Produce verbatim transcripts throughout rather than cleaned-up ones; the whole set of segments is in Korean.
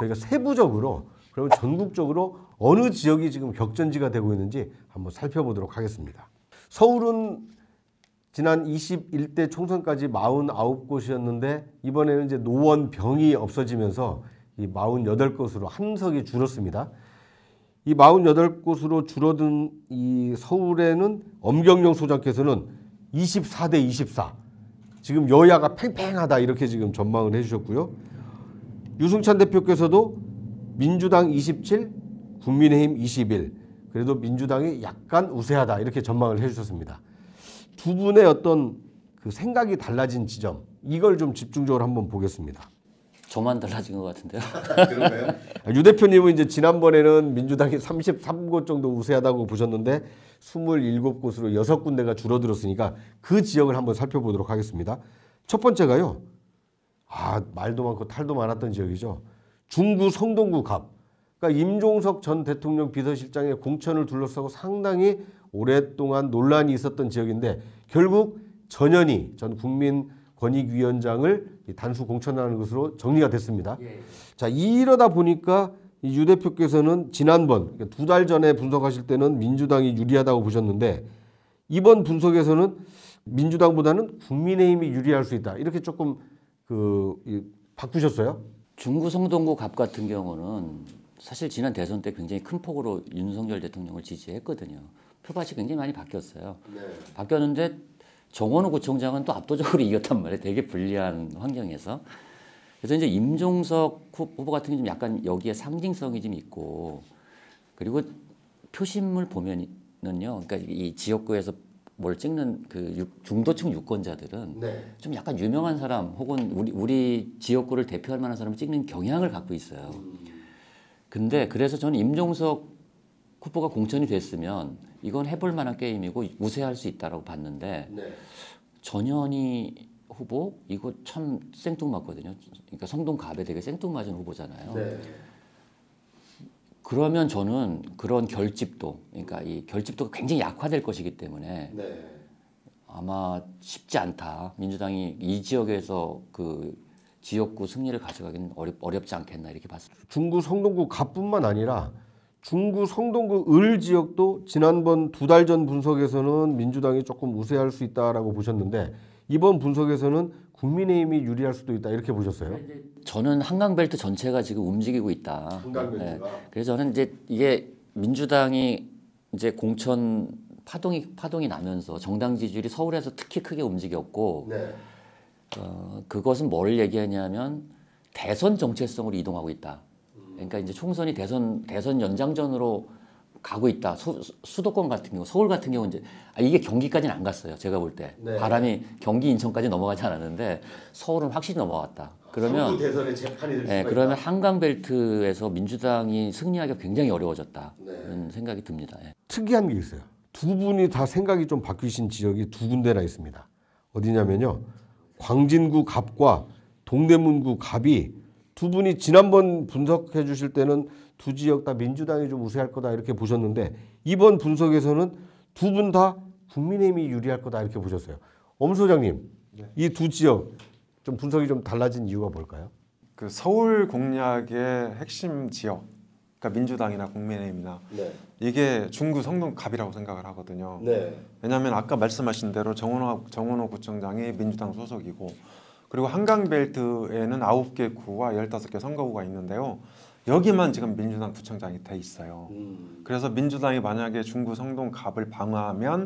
저희가 세부적으로 그러면 전국적으로 어느 지역이 지금 격전지가 되고 있는지 한번 살펴보도록 하겠습니다. 서울은 지난 이십일 대 총선까지 사십구 곳이었는데 이번에는 이제 노원 병이 없어지면서 이 사십팔 곳으로 한 석이 줄었습니다. 이 사십팔 곳으로 줄어든 이 서울에는 엄경영 소장께서는 이십사 대 이십사, 지금 여야가 팽팽하다 이렇게 지금 전망을 해주셨고요. 유승찬 대표께서도 민주당 이십칠, 국민의힘 이십일, 그래도 민주당이 약간 우세하다 이렇게 전망을 해주셨습니다. 두 분의 어떤 그 생각이 달라진 지점, 이걸 좀 집중적으로 한번 보겠습니다. 저만 달라진 것 같은데요. 그러네요. 유 대표님은 이제 지난번에는 민주당이 삼십삼 곳 정도 우세하다고 보셨는데 이십칠 곳으로 여섯 군데가 줄어들었으니까 그 지역을 한번 살펴보도록 하겠습니다. 첫 번째가요. 아, 말도 많고 탈도 많았던 지역이죠. 중구 성동구 갑. 그러니까 임종석 전 대통령 비서실장의 공천을 둘러싸고 상당히 오랫동안 논란이 있었던 지역인데 결국 전현희 전 국민 권익위원장을 단수 공천하는 것으로 정리가 됐습니다. 예. 자, 이러다 보니까 유 대표께서는 지난번 두 달 전에 분석하실 때는 민주당이 유리하다고 보셨는데 이번 분석에서는 민주당보다는 국민의힘이 유리할 수 있다 이렇게 조금 그 바꾸셨어요? 중구 성동구 갑 같은 경우는 사실 지난 대선 때 굉장히 큰 폭으로 윤석열 대통령을 지지했거든요. 표밭이 굉장히 많이 바뀌었어요. 네. 바뀌었는데 정원호 구청장은 또 압도적으로 이겼단 말이에요. 되게 불리한 환경에서. 그래서 이제 임종석 후보 같은 게 좀 약간 여기에 상징성이 좀 있고, 그리고 표심을 보면은요, 그러니까 이 지역구에서 뭘 찍는 그 중도층 유권자들은 네. 좀 약간 유명한 사람 혹은 우리 우리 지역구를 대표할 만한 사람을 찍는 경향을 갖고 있어요. 근데 그래서 저는 임종석 후보가 공천이 됐으면 이건 해볼 만한 게임이고 우세할 수 있다라고 봤는데 네. 전현희 후보 이거 참 생뚱맞거든요. 그러니까 성동갑에 되게 생뚱맞은 후보잖아요. 네. 그러면 저는 그런 결집도, 그러니까 이 결집도가 굉장히 약화될 것이기 때문에 네. 아마 쉽지 않다. 민주당이 이 지역에서 그 지역구 승리를 가져가기는 어렵, 어렵지 않겠나 이렇게 봤습니다. 중구 성동구 갑뿐만 아니라 중구 성동구 을 지역도 지난번 두 달 전 분석에서는 민주당이 조금 우세할 수 있다라고 보셨는데 이번 분석에서는 국민의힘이 유리할 수도 있다 이렇게 보셨어요? 저는 한강벨트 전체가 지금 움직이고 있다. 한강벨트가. 네. 그래서 저는 이제 이게 민주당이 이제 공천 파동이 파동이 나면서 정당 지지율이 서울에서 특히 크게 움직였고 네. 어, 그것은 뭘 얘기하냐면 대선 정체성으로 이동하고 있다. 그러니까 이제 총선이 대선 대선 연장전으로 가고 있다. 수, 수도권 같은 경우, 서울 같은 경우 이제 아, 이게 경기까지는 안 갔어요. 제가 볼 때 네. 바람이 경기, 인천까지 넘어가지 않았는데 서울은 확실히 넘어갔다. 그러면 서울 대선의 재판이 될 수가 네, 있다. 그러면 한강벨트에서 민주당이 승리하기가 굉장히 어려워졌다. 네. 그런 생각이 듭니다. 예. 특이한 게 있어요. 두 분이 다 생각이 좀 바뀌신 지역이 두 군데나 있습니다. 어디냐면요, 광진구 갑과 동대문구 갑이 두 분이 지난번 분석해 주실 때는 두 지역 다 민주당이 좀 우세할 거다 이렇게 보셨는데 이번 분석에서는 두 분 다 국민의힘이 유리할 거다 이렇게 보셨어요. 엄 소장님, 네. 이 두 지역 좀 분석이 좀 달라진 이유가 뭘까요? 그 서울 공략의 핵심 지역, 그러니까 민주당이나 국민의힘이나 네. 이게 중구 성동갑이라고 생각을 하거든요. 네. 왜냐하면 아까 말씀하신 대로 정원호, 정원호 구청장이 민주당 소속이고 그리고 한강벨트에는 아홉 개 구와 열다섯 개 선거구가 있는데요. 여기만 지금 민주당 구청장이 돼 있어요. 음. 그래서 민주당이 만약에 중구 성동갑을 방어하면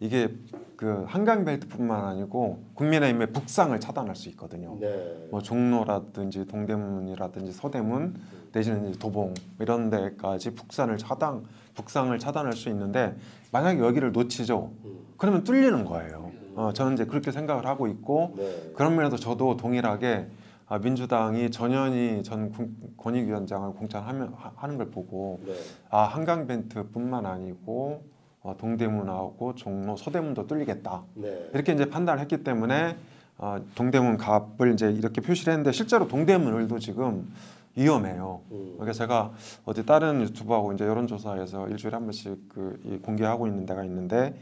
이게 그 한강벨트뿐만 아니고 국민의힘의 북상을 차단할 수 있거든요. 네. 뭐 종로라든지 동대문이라든지 서대문 내지는 도봉 이런 데까지 북산을 차단, 북상을 차단할 수 있는데 만약에 여기를 놓치죠. 그러면 뚫리는 거예요. 어, 저는 이제 그렇게 생각을 하고 있고 네. 그런 면에서 저도 동일하게 아, 민주당이 전현희 전 국, 권익위원장을 공천하면 하, 하는 걸 보고 네. 아 한강벨트뿐만 아니고 어, 동대문하고 종로, 서대문도 뚫리겠다 네. 이렇게 이제 판단을 했기 때문에 어, 동대문 갑을 이제 이렇게 표시를 했는데 실제로 동대문을도 지금 위험해요. 음. 그러니까 제가 어디 다른 유튜브하고 이제 여론조사에서 일주일에 한 번씩 그, 이, 공개하고 있는 데가 있는데.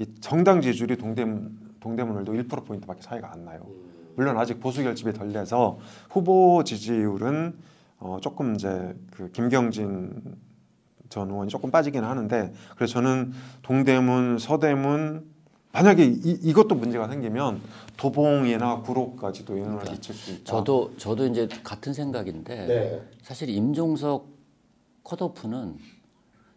이 정당 지지율이 동대문, 동대문을도 일 퍼센트 포인트밖에 차이가 안 나요. 물론 아직 보수 결집이 덜 돼서 후보 지지율은 어, 조금 이제 그 김경진 전 의원이 조금 빠지긴 하는데, 그래서 저는 동대문, 서대문, 만약에 이, 이것도 문제가 생기면 도봉이나 구로까지도 영향을 그러니까 미칠 수 있다. 저도 저도 이제 같은 생각인데 네. 사실 임종석 컷오프는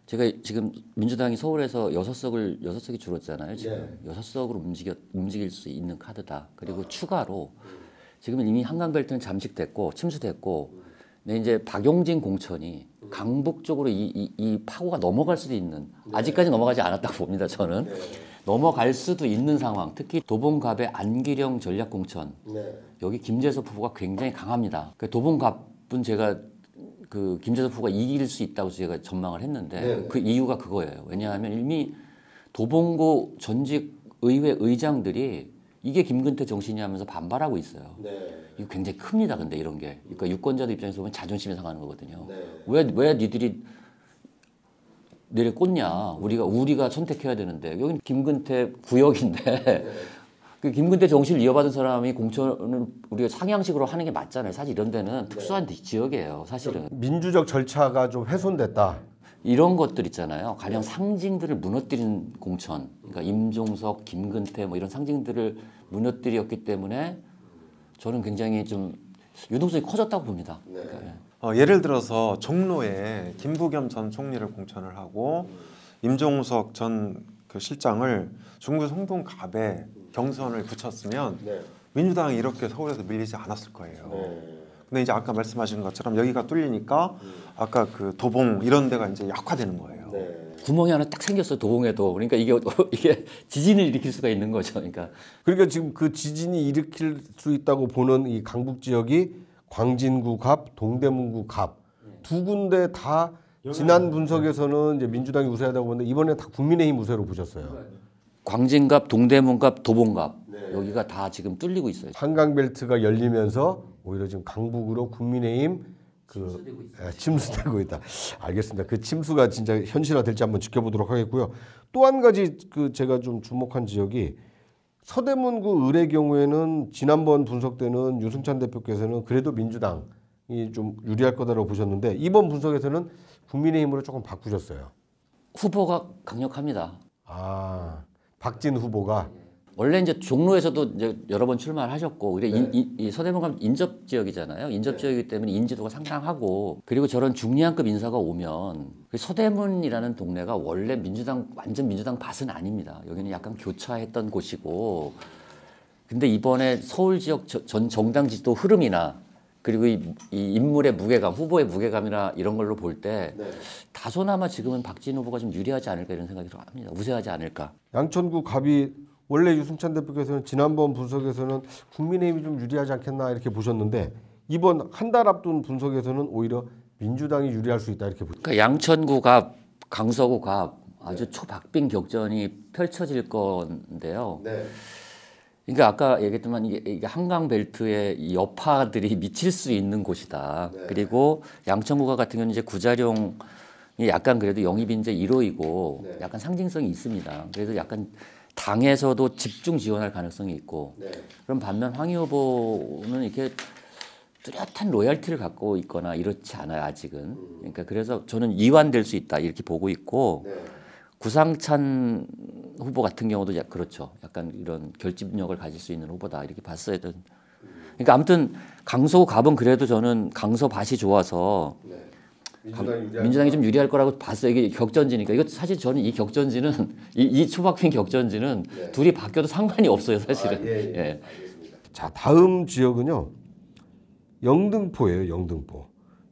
제가 지금 민주당이 서울에서 여섯 석을 여섯 석이 줄었잖아요. 지금 네. 여섯 석으로 움직여 움직일 수 있는 카드다. 그리고 아. 추가로 지금 이미 한강벨트는 잠식됐고 침수됐고, 근데 이제 박용진 공천이 강북 쪽으로 이, 이, 이 파고가 넘어갈 수도 있는, 네. 아직까지 넘어가지 않았다고 봅니다. 저는. 네. 넘어갈 수도 있는 상황, 특히 도봉갑의 안기령 전략공천, 네. 여기 김재석 후보가 굉장히 강합니다. 그 도봉갑은 제가 그 김재석 후보가 이길 수 있다고 제가 전망을 했는데 네. 그 이유가 그거예요. 왜냐하면 이미 도봉고 전직 의회 의장들이 이게 김근태 정신이 하면서 반발하고 있어요. 네. 이거 굉장히 큽니다. 근데 이런 게, 그러니까 유권자들 입장에서 보면 자존심이 상하는 거거든요. 네. 왜, 왜 니들이 내려 꽂냐? 우리가 우리가 선택해야 되는데, 여기는 김근태 구역인데 네. 그 김근태 정신을 이어받은 사람이 공천을 우리가 상향식으로 하는 게 맞잖아요. 사실 이런 데는 특수한 네. 지역이에요. 사실은 민주적 절차가 좀 훼손됐다, 이런 것들 있잖아요. 가령 네. 상징들을 무너뜨린 공천, 그러니까 임종석, 김근태 뭐 이런 상징들을 무너뜨렸기 때문에 저는 굉장히 좀 유동성이 커졌다고 봅니다. 네. 그러니까. 어, 예를 들어서 종로에 김부겸 전 총리를 공천을 하고 임종석 전 그 실장을 중구 성동갑에 경선을 붙였으면 네. 민주당이 이렇게 서울에서 밀리지 않았을 거예요. 네. 근데 이제 아까 말씀하신 것처럼 여기가 뚫리니까 아까 그 도봉 이런 데가 이제 약화되는 거예요. 네. 구멍이 하나 딱 생겼어, 도봉에도. 그러니까 이게 이게 지진을 일으킬 수가 있는 거죠. 그러니까 그러니까 지금 그 지진이 일으킬 수 있다고 보는 이 강북 지역이 광진구 갑, 동대문구 갑 두 군데 다 지난 분석에서는 이제 민주당이 우세하다고 보는데 이번에 다 국민의힘 우세로 보셨어요. 광진갑, 동대문갑, 도봉갑 네. 여기가 다 지금 뚫리고 있어요. 한강벨트가 열리면서 오히려 지금 강북으로 국민의힘 그 침수되고, 예, 침수되고 있다. 알겠습니다. 그 침수가 진짜 현실화될지 한번 지켜보도록 하겠고요. 또 한 가지 그 제가 좀 주목한 지역이 서대문구 을의 경우에는 지난번 분석 때는 유승찬 대표께서는 그래도 민주당이 좀 유리할 거다라고 보셨는데 이번 분석에서는 국민의힘으로 조금 바꾸셨어요. 후보가 강력합니다. 아, 박진 후보가 원래 이제 종로에서도 이제 여러 번 출마하셨고, 네. 이, 이, 이 서대문갑 인접 지역이잖아요. 인접 네. 지역이기 때문에 인지도가 상당하고, 그리고 저런 중량급 인사가 오면 그 서대문이라는 동네가 원래 민주당 완전 민주당 밭은 아닙니다. 여기는 약간 교차했던 곳이고, 근데 이번에 서울 지역 저, 전 정당 지도 흐름이나 그리고 이, 이 인물의 무게감, 후보의 무게감이나 이런 걸로 볼 때 네. 다소나마 지금은 박진 후보가 좀 유리하지 않을까 이런 생각이 합니다. 우세하지 않을까. 양천구 갑이 원래 유승찬 대표께서는 지난번 분석에서는 국민의힘이 좀 유리하지 않겠나 이렇게 보셨는데 이번 한 달 앞둔 분석에서는 오히려 민주당이 유리할 수 있다 이렇게 보셨죠. 그러니까 양천구 갑, 강서구 갑 아주 네. 초박빙 격전이 펼쳐질 건데요. 네. 그러니까 아까 얘기했지만 이게 한강벨트의 여파들이 미칠 수 있는 곳이다. 네. 그리고 양천구가 같은 경우는 이제 구자룡이 약간 그래도 영입인재 일 호이고 네. 약간 상징성이 있습니다. 그래서 약간 당에서도 집중 지원할 가능성이 있고 네. 그럼 반면 황희 후보는 이렇게 뚜렷한 로열티를 갖고 있거나 이렇지 않아요 아직은. 그러니까 그래서 저는 이완될 수 있다 이렇게 보고 있고 네. 구상찬 후보 같은 경우도 그렇죠. 약간 이런 결집력을 가질 수 있는 후보다 이렇게 봤어야 된. 그러니까 아무튼 강서 갑은 그래도 저는 강서 밭이 좋아서 네. 민주당이, 민주당이 좀 유리할 거라고 봤어요. 이게 격전지니까. 이거 사실 저는 이 격전지는 이, 이 초박빙 격전지는 네. 둘이 바뀌어도 상관이 없어요, 사실은. 아, 예, 예. 예. 자, 다음 지역은요. 영등포예요, 영등포.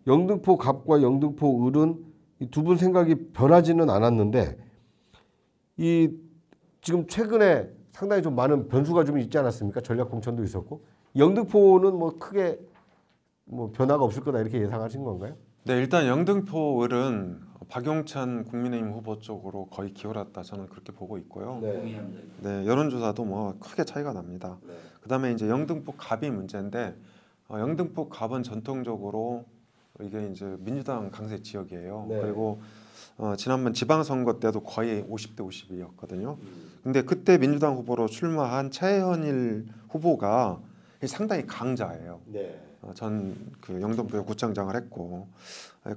영등포 갑과 영등포 을은 이 두 분 생각이 변하지는 않았는데 이 지금 최근에 상당히 좀 많은 변수가 좀 있지 않았습니까? 전략 공천도 있었고. 영등포는 뭐 크게 뭐 변화가 없을 거다 이렇게 예상하신 건가요? 네, 일단 영등포 을은 박용찬 국민의힘 후보 쪽으로 거의 기울었다 저는 그렇게 보고 있고요. 네, 네 여론조사도 뭐 크게 차이가 납니다. 네. 그다음에 이제 영등포 갑이 문제인데 어, 영등포 갑은 전통적으로 이게 이제 민주당 강세 지역이에요. 네. 그리고 어, 지난번 지방선거 때도 거의 오십 대 오십이었거든요. 음. 근데 그때 민주당 후보로 출마한 최현일 후보가 상당히 강자예요. 네. 어, 전 그 영등포 구청장을 했고,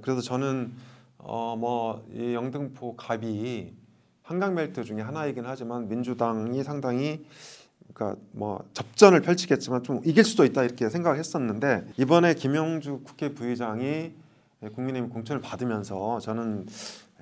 그래서 저는 어, 뭐 이 영등포 갑이 한강벨트 중에 하나이긴 하지만 민주당이 상당히 그러니까 뭐 접전을 펼치겠지만 좀 이길 수도 있다 이렇게 생각을 했었는데, 이번에 김영주 국회 부의장이 국민의힘 공천을 받으면서 저는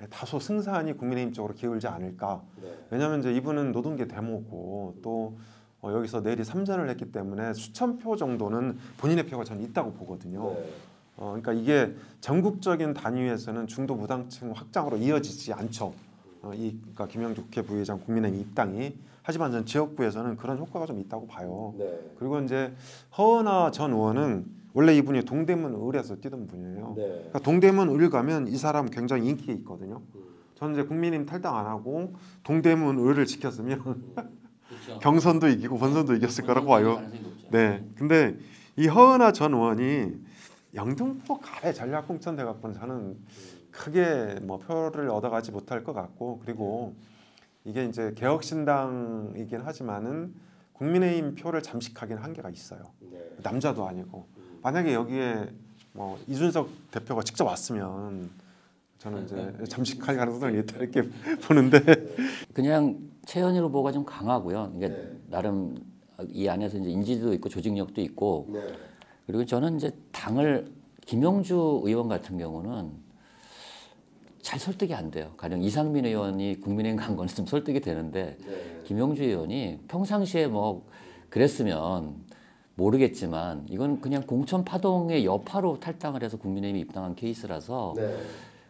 다소 승산이 국민의힘 쪽으로 기울지 않을까. 네. 왜냐하면 이제 이분은 노동계 대모고 또 어 여기서 내리 삼 전을 했기 때문에 수천 표 정도는 본인의 표가 저는 있다고 보거든요. 네. 어 그러니까 이게 전국적인 단위에서는 중도 무당층 확장으로 이어지지 않죠. 어 이 그러니까 김영주 국회 부의장 국민의힘 입당이. 하지만 전 지역구에서는 그런 효과가 좀 있다고 봐요. 네. 그리고 이제 허언화 전 의원은 원래 이분이 동대문 을에서 뛰던 분이에요. 네. 그러니까 동대문 을 가면 이 사람 굉장히 인기 있거든요. 음. 저는 이제 국민의힘 탈당 안 하고 동대문 을을 지켰으면 음. 그렇죠. 경선도 이기고 본선도 이겼을 거라고 봐요. 네. 근데 이 허언화 전 의원이 영등포 갑에 전략 공천돼 갖고는 저는 크게 뭐 표를 얻어가지 못할 것 같고, 그리고 이게 이제 개혁신당이긴 하지만은 국민의힘 표를 잠식하기는 한계가 있어요. 네. 남자도 아니고. 음. 만약에 여기에 뭐 이준석 대표가 직접 왔으면 저는 이제 잠식할 가능성이 있다 이렇게 보는데, 그냥 최현일 후보가 좀 강하고요. 그러니까 네. 나름 이 안에서 이제 인지도 있고 조직력도 있고. 네. 그리고 저는 이제 당을 김영주 의원 같은 경우는 잘 설득이 안 돼요. 가령 이상민 의원이 국민의힘 간 거는 좀 설득이 되는데, 네. 김영주 의원이 평상시에 뭐 그랬으면 모르겠지만 이건 그냥 공천 파동의 여파로 탈당을 해서 국민의힘이 입당한 케이스라서 네.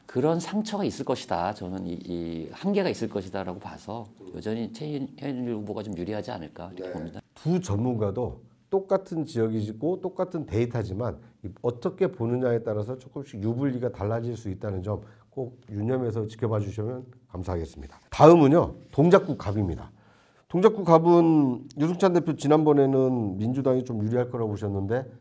그런 상처가 있을 것이다. 저는 이, 이 한계가 있을 것이다라고 봐서 여전히 최현일 후보가 좀 유리하지 않을까 이렇게 네. 봅니다. 두 전문가도 똑같은 지역이고 똑같은 데이터지만 어떻게 보느냐에 따라서 조금씩 유불리가 달라질 수 있다는 점 꼭 유념해서 지켜봐 주시면 감사하겠습니다. 다음은요, 동작구 갑입니다. 동작구 갑은 유승찬 대표 지난번에는 민주당이 좀 유리할 거라고 보셨는데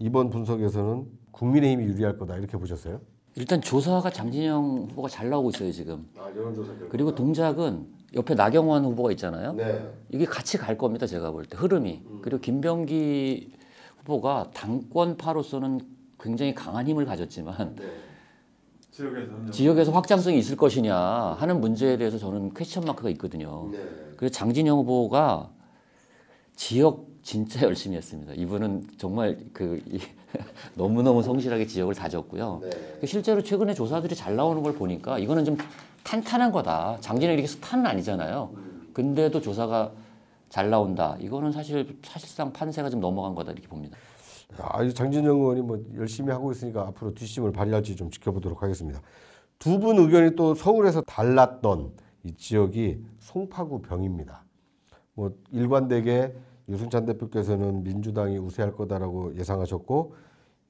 이번 분석에서는 국민의힘이 유리할 거다 이렇게 보셨어요? 일단 조사가 장진영 후보가 잘 나오고 있어요 지금. 아, 여론조사 결과. 그리고 동작은 옆에 나경원 후보가 있잖아요. 네. 이게 같이 갈 겁니다 제가 볼 때 흐름이. 음. 그리고 김병기 후보가 당권파로서는 굉장히 강한 힘을 가졌지만 네. 지역에서는 지역에서 확장성이 있을 것이냐 하는 문제에 대해서 저는 퀘스천 마크가 있거든요. 네. 그래서 장진영 후보가 지역 진짜 열심히 했습니다. 이분은 정말 그 너무너무 성실하게 지역을 다졌고요. 네. 실제로 최근에 조사들이 잘 나오는 걸 보니까 이거는 좀 탄탄한 거다. 장진영이 이렇게 스타는 아니잖아요. 근데도 조사가 잘 나온다. 이거는 사실 사실상 판세가 좀 넘어간 거다 이렇게 봅니다. 아, 장진영 의원이 뭐 열심히 하고 있으니까 앞으로 뒷심을 발휘할지 좀 지켜보도록 하겠습니다. 두 분 의견이 또 서울에서 달랐던 이 지역이 송파구 병입니다. 뭐 일관되게 유승찬 대표께서는 민주당이 우세할 거다라고 예상하셨고,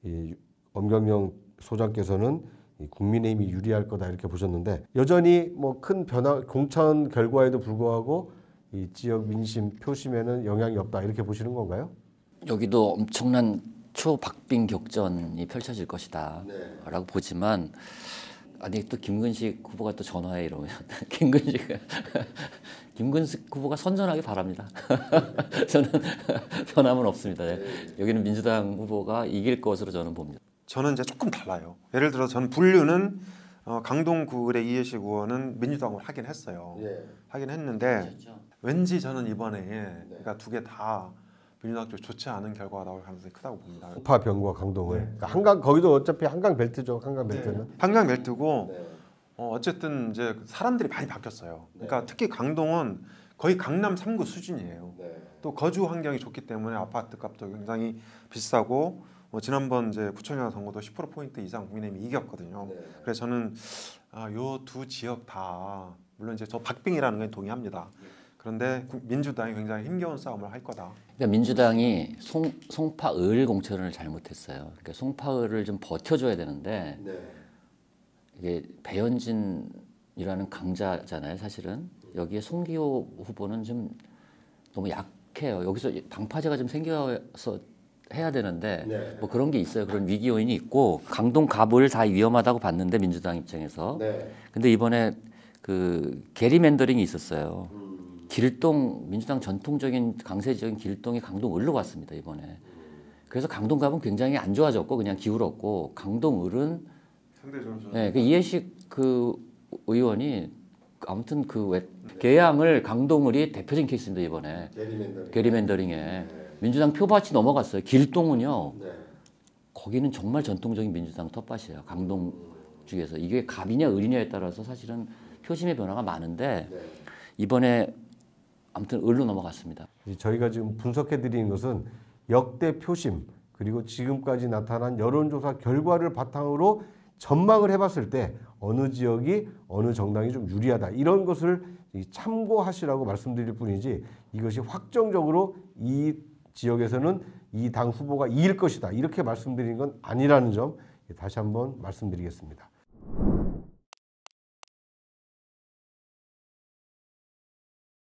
이 엄경영 소장께서는 이 국민의힘이 유리할 거다 이렇게 보셨는데, 여전히 뭐 큰 변화 공천 결과에도 불구하고 이 지역 민심 표심에는 영향이 없다 이렇게 보시는 건가요? 여기도 엄청난 초박빙 격전이 펼쳐질 것이다 네. 라고 보지만, 아니 또 김근식 후보가 또 전화해 이러면 김근식 김근식 후보가 선전하기 바랍니다. 저는 변함은 없습니다. 네. 여기는 민주당 후보가 이길 것으로 저는 봅니다. 저는 이제 조금 달라요. 예를 들어 저는 분류는 어, 강동구의 이해식 의원은 민주당을 하긴 했어요. 네. 하긴 했는데 그렇죠. 왠지 저는 이번에 네. 그러니까 두 개 다 민주당 쪽 좋지 않은 결과가 나올 가능성이 크다고 봅니다. 송파병과 강동을. 네. 그러니까 한강 거기도 어차피 한강 벨트죠. 한강 벨트는. 네. 한강 벨트고 네. 어, 어쨌든 이제 사람들이 많이 바뀌었어요. 네. 그러니까 특히 강동은 거의 강남 삼 구 수준이에요. 네. 또 거주 환경이 좋기 때문에 아파트 값도 굉장히 비싸고, 어, 지난번 이제 구청장 선거도 십 퍼센트 포인트 이상 국민의힘이 이겼거든요. 네. 그래서 저는 아, 요 두 지역 다 물론 이제 저 박빙이라는 건 동의합니다. 네. 그런데 민주당이 굉장히 힘겨운 싸움을 할 거다. 그러니까 민주당이 송, 송파을 공천을 잘못했어요. 그러니까 송파을을 좀 버텨줘야 되는데 네. 이게 배현진이라는 강자잖아요. 사실은 여기에 송기호 후보는 좀 너무 약해요. 여기서 당파제가 좀 생겨서 해야 되는데 네. 뭐 그런 게 있어요. 그런 위기 요인이 있고, 강동 갑을 다 위험하다고 봤는데 민주당 입장에서. 네. 근데 이번에 그 게리맨더링이 있었어요. 음. 길동, 민주당 전통적인 강세적인 길동이 강동을로 갔습니다, 이번에. 그래서 강동갑은 굉장히 안 좋아졌고 그냥 기울었고, 강동을은 상대적으로 좋아요. 네, 그 이해식 그 의원이 아무튼 그 왜, 개항을 강동을이 대표적인 케이스입니다, 이번에. 게리맨더링. 게리맨더링에. 네. 민주당 표밭이 넘어갔어요. 길동은요. 네. 거기는 정말 전통적인 민주당 텃밭이에요. 강동 중에서. 이게 갑이냐 을이냐에 따라서 사실은 표심의 변화가 많은데 네. 이번에 아무튼 을로 넘어갔습니다. 저희가 지금 분석해드린 것은 역대 표심 그리고 지금까지 나타난 여론조사 결과를 바탕으로 전망을 해봤을 때 어느 지역이 어느 정당이 좀 유리하다 이런 것을 참고하시라고 말씀드릴 뿐이지 이것이 확정적으로 이 지역에서는 이 당 후보가 이길 것이다 이렇게 말씀드린 건 아니라는 점 다시 한번 말씀드리겠습니다.